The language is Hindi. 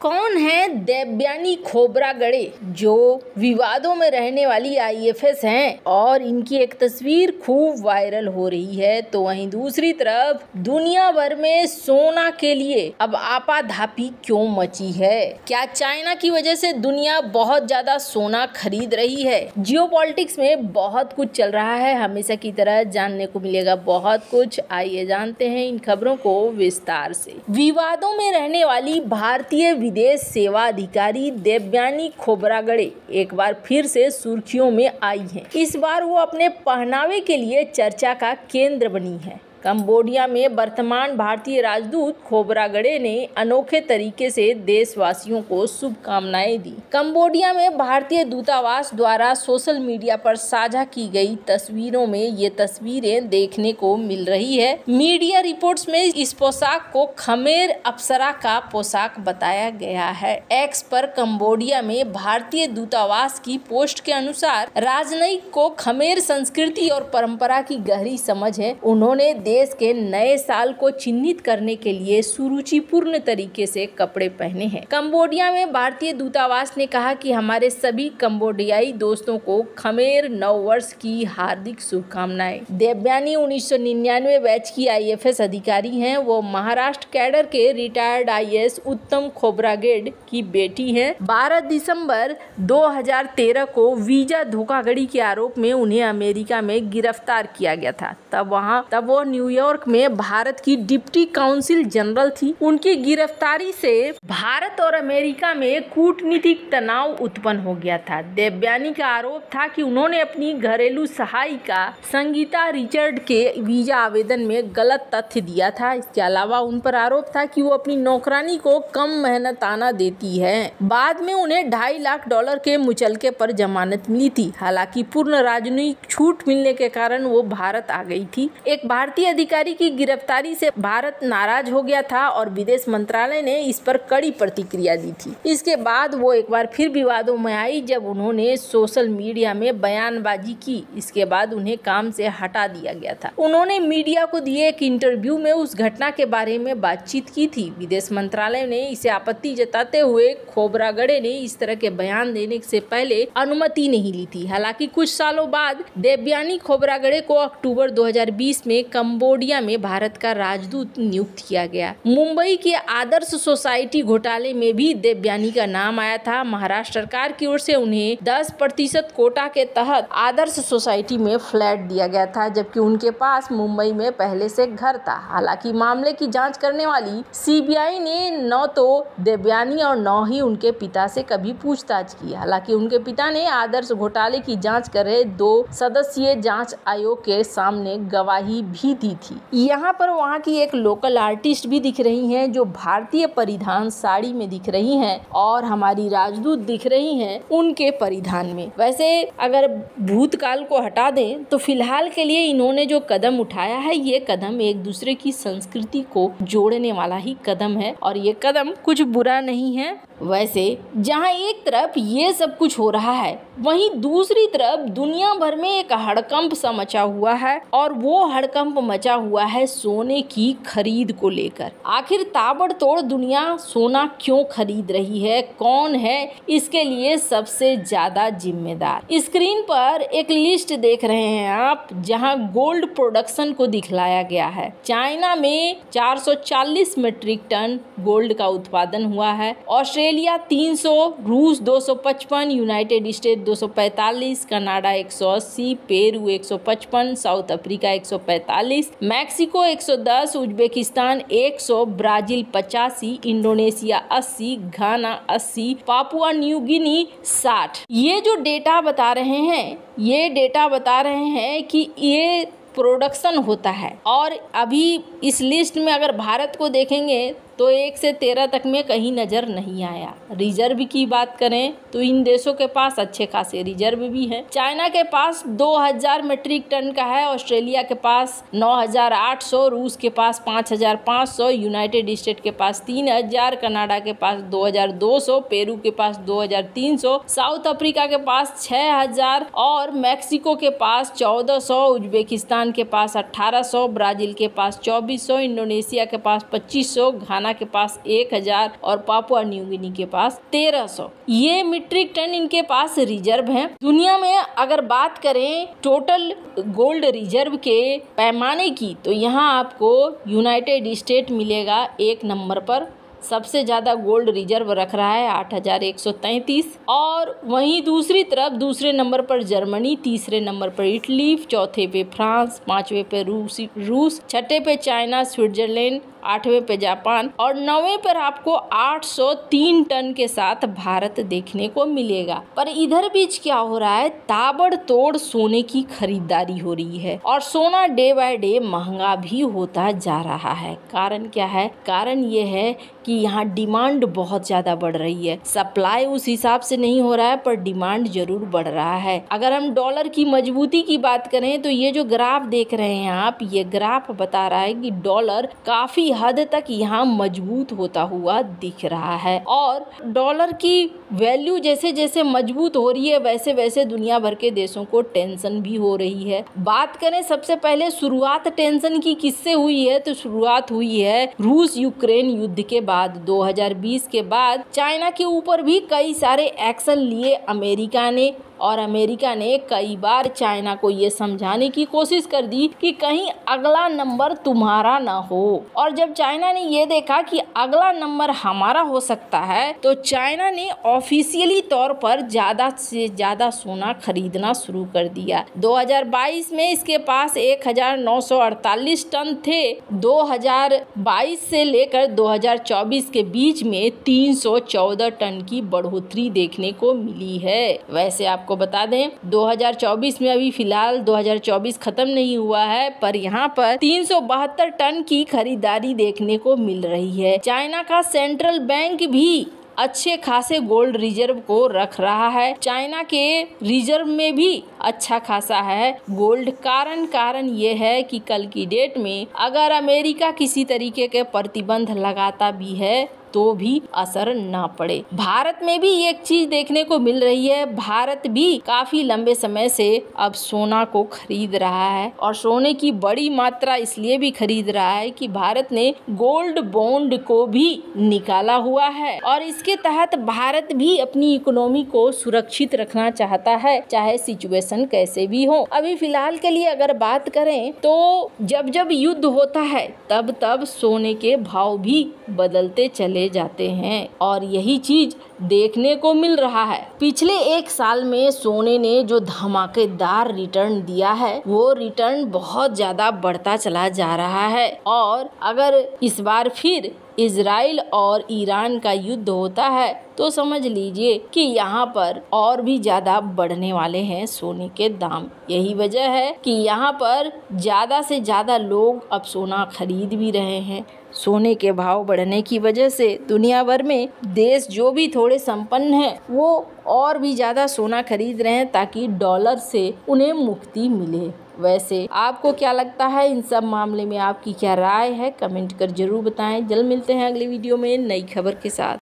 कौन है देव्यानी खोबरागड़े, जो विवादों में रहने वाली आईएफएस हैं और इनकी एक तस्वीर खूब वायरल हो रही है। तो वहीं दूसरी तरफ दुनिया भर में सोना के लिए अब आपाधापी क्यों मची है? क्या चाइना की वजह से दुनिया बहुत ज्यादा सोना खरीद रही है? जियोपॉलिटिक्स में बहुत कुछ चल रहा है, हमेशा की तरह जानने को मिलेगा बहुत कुछ। आइए जानते हैं इन खबरों को विस्तार से। विवादों में रहने वाली भारतीय विदेश सेवा अधिकारी देव्यानी खोबरागड़े एक बार फिर से सुर्खियों में आई हैं। इस बार वो अपने पहनावे के लिए चर्चा का केंद्र बनी है। कंबोडिया में वर्तमान भारतीय राजदूत खोबरागड़े ने अनोखे तरीके से देशवासियों को शुभकामनाएं दी। कंबोडिया में भारतीय दूतावास द्वारा सोशल मीडिया पर साझा की गई तस्वीरों में ये तस्वीरें देखने को मिल रही है। मीडिया रिपोर्ट्स में इस पोशाक को खमेर अप्सरा का पोशाक बताया गया है। एक्स पर कंबोडिया में भारतीय दूतावास की पोस्ट के अनुसार राजनयिक को खमेर संस्कृति और परंपरा की गहरी समझ है। उन्होंने देश के नए साल को चिन्हित करने के लिए सुरुचिपूर्ण तरीके से कपड़े पहने हैं। कंबोडिया में भारतीय दूतावास ने कहा कि हमारे सभी कंबोडियाई दोस्तों को खमेर नववर्ष की हार्दिक शुभकामनाएं। देव्यानी 1999 बैच की आईएफएस अधिकारी हैं। वो महाराष्ट्र कैडर के रिटायर्ड IAS उत्तम खोबरागड़े की बेटी है। 12 दिसंबर 2013 को वीजा धोखाधड़ी के आरोप में उन्हें अमेरिका में गिरफ्तार किया गया था। तब वो न्यूयॉर्क में भारत की डिप्टी काउंसिल जनरल थी। उनकी गिरफ्तारी से भारत और अमेरिका में कूटनीतिक तनाव उत्पन्न हो गया था। देव्यानी का आरोप था कि उन्होंने अपनी घरेलू सहायिका संगीता रिचर्ड के वीजा आवेदन में गलत तथ्य दिया था। इसके अलावा उन पर आरोप था कि वो अपनी नौकरानी को कम मेहनताना देती है। बाद में उन्हें $2.5 लाख के मुचलके पर जमानत मिली थी। हालांकि पूर्ण राजनयिक छूट मिलने के कारण वो भारत आ गई थी। एक भारतीय अधिकारी की गिरफ्तारी से भारत नाराज हो गया था और विदेश मंत्रालय ने इस पर कड़ी प्रतिक्रिया दी थी। इसके बाद वो एक बार फिर विवादों में आई जब उन्होंने सोशल मीडिया में बयानबाजी की। इसके बाद उन्हें काम से हटा दिया गया था। उन्होंने मीडिया को दिए एक इंटरव्यू में उस घटना के बारे में बातचीत की थी। विदेश मंत्रालय ने इसे आपत्ति जताते हुए खोबरागड़े ने इस तरह के बयान देने से पहले अनुमति नहीं ली थी। हालांकि कुछ सालों बाद देव्यानी खोबरागड़े को अक्टूबर 2020 में कंबोडिया में भारत का राजदूत नियुक्त किया गया। मुंबई के आदर्श सोसाइटी घोटाले में भी देव्यानी का नाम आया था। महाराष्ट्र सरकार की ओर से उन्हें 10% कोटा के तहत आदर्श सोसाइटी में फ्लैट दिया गया था, जबकि उनके पास मुंबई में पहले से घर था। हालांकि मामले की जांच करने वाली CBI ने न तो देव्यानी और न ही उनके पिता से कभी पूछताछ की। हालांकि उनके पिता ने आदर्श घोटाले की जाँच कर रहे 2 सदस्यीय जाँच आयोग के सामने गवाही भी दी थी। यहाँ पर वहाँ की एक लोकल आर्टिस्ट भी दिख रही हैं, जो भारतीय परिधान साड़ी में दिख रही हैं और हमारी राजदूत दिख रही हैं उनके परिधान में। वैसे अगर भूतकाल को हटा दें तो फिलहाल के लिए इन्होंने जो कदम उठाया है, ये कदम एक दूसरे की संस्कृति को जोड़ने वाला ही कदम है और ये कदम कुछ बुरा नहीं है। वैसे जहाँ एक तरफ ये सब कुछ हो रहा है, वहीं दूसरी तरफ दुनिया भर में एक हड़कंप सा मचा हुआ है और वो हड़कंप मचा हुआ है सोने की खरीद को लेकर। आखिर ताबड़तोड़ दुनिया सोना क्यों खरीद रही है? कौन है इसके लिए सबसे ज्यादा जिम्मेदार? स्क्रीन पर एक लिस्ट देख रहे हैं आप, जहां गोल्ड प्रोडक्शन को दिखलाया गया है। चाइना में 440 मीट्रिक टन गोल्ड का उत्पादन हुआ है, ऑस्ट्रेलिया 300, रूस 255, united state 245, Canada 180, Peru 155, south Africa 145, Mexico 110, Uzbekistan 100, Brazil 85, Indonesia 80, Ghana 80, Papua New Guinea 60। ये जो डेटा बता रहे हैं, ये डेटा बता रहे हैं कि ये प्रोडक्शन होता है। और अभी इस लिस्ट में अगर भारत को देखेंगे तो 1 से 13 तक में कहीं नज़र नहीं आया। रिजर्व की बात करें तो इन देशों के पास अच्छे खासे रिजर्व भी हैं। चाइना के पास 2000 मीट्रिक टन का है, ऑस्ट्रेलिया के पास 9800, रूस के पास 5500, यूनाइटेड स्टेट के पास 3000, कनाडा के पास 2200, पेरू के पास 2300, साउथ अफ्रीका के पास 6000 और मैक्सिको के पास 1400, उज्बेकिस्तान के पास 1800, ब्राजील के पास 2400, इंडोनेशिया के पास 2500, घाना घाना के पास 1000 और पापुआ न्यू गिनी के पास 1300 ये मीट्रिक टन इनके पास रिजर्व है। दुनिया में अगर बात करें टोटल गोल्ड रिजर्व के पैमाने की तो यहाँ आपको यूनाइटेड स्टेट मिलेगा 1 नंबर पर, सबसे ज़्यादा गोल्ड रिजर्व रख रहा है 8133 और वहीं दूसरी तरफ दूसरे नंबर पर जर्मनी, तीसरे नंबर पर इटली, चौथे पे फ्रांस, पाँचवें पे रूस, छठे पे चाइना स्विट्जरलैंड, 8वें पे जापान और 9वें पर आपको 803 टन के साथ भारत देखने को मिलेगा। पर इधर बीच क्या हो रहा है, ताबड़तोड़ सोने की खरीदारी हो रही है और सोना डे बाय डे महंगा भी होता जा रहा है। कारण क्या है, कारण ये है कि यहाँ डिमांड बहुत ज्यादा बढ़ रही है, सप्लाई उस हिसाब से नहीं हो रहा है पर डिमांड जरूर बढ़ रहा है। अगर हम डॉलर की मजबूती की बात करें तो ये जो ग्राफ देख रहे हैं आप, ये ग्राफ बता रहा है कि डॉलर काफी हद तक यहाँ मजबूत होता हुआ दिख रहा है और डॉलर की वैल्यू जैसे जैसे मजबूत हो रही है वैसे वैसे दुनिया भर के देशों को टेंशन भी हो रही है। बात करें सबसे पहले शुरुआत टेंशन की किससे हुई है, तो शुरुआत हुई है रूस यूक्रेन युद्ध के बाद 2020 के बाद चाइना के ऊपर भी कई सारे एक्शन लिए अमेरिका ने और अमेरिका ने कई बार चाइना को ये समझाने की कोशिश कर दी कि कहीं अगला नंबर तुम्हारा ना हो। और जब चाइना ने ये देखा कि अगला नंबर हमारा हो सकता है तो चाइना ने ऑफिशियली तौर पर ज़्यादा से ज़्यादा सोना खरीदना शुरू कर दिया। 2022 में इसके पास 1948 टन थे। 2022 से लेकर 2024 के बीच में 314 टन की बढ़ोतरी देखने को मिली है। वैसे आप को बता दें 2024 में अभी फिलहाल 2024 खत्म नहीं हुआ है पर यहाँ पर 372 टन की खरीदारी देखने को मिल रही है। चाइना का सेंट्रल बैंक भी अच्छे खासे गोल्ड रिजर्व को रख रहा है, चाइना के रिजर्व में भी अच्छा खासा है गोल्ड। कारण ये है कि कल की डेट में अगर अमेरिका किसी तरीके के प्रतिबंध लगाता भी है तो भी असर ना पड़े। भारत में भी एक चीज देखने को मिल रही है, भारत भी काफी लंबे समय से अब सोना को खरीद रहा है और सोने की बड़ी मात्रा इसलिए भी खरीद रहा है कि भारत ने गोल्ड बॉन्ड को भी निकाला हुआ है और इसके तहत भारत भी अपनी इकोनॉमी को सुरक्षित रखना चाहता है चाहे सिचुएशन कैसे भी हो। अभी फिलहाल के लिए अगर बात करें तो जब जब युद्ध होता है तब तब सोने के भाव भी बदलते चले जाते हैं और यही चीज देखने को मिल रहा है। पिछले 1 साल में सोने ने जो धमाकेदार रिटर्न दिया है वो रिटर्न बहुत ज्यादा बढ़ता चला जा रहा है और अगर इस बार फिर इजराइल और ईरान का युद्ध होता है तो समझ लीजिए कि यहाँ पर और भी ज्यादा बढ़ने वाले हैं सोने के दाम। यही वजह है कि यहाँ पर ज्यादा से ज्यादा लोग अब सोना खरीद भी रहे हैं। सोने के भाव बढ़ने की वजह से दुनिया भर में देश जो भी थोड़े संपन्न हैं वो और भी ज्यादा सोना खरीद रहे हैं ताकि डॉलर से उन्हें मुक्ति मिले। वैसे आपको क्या लगता है, इन सब मामले में आपकी क्या राय है, कमेंट कर जरूर बताएं। जल्द मिलते हैं अगले वीडियो में नई खबर के साथ।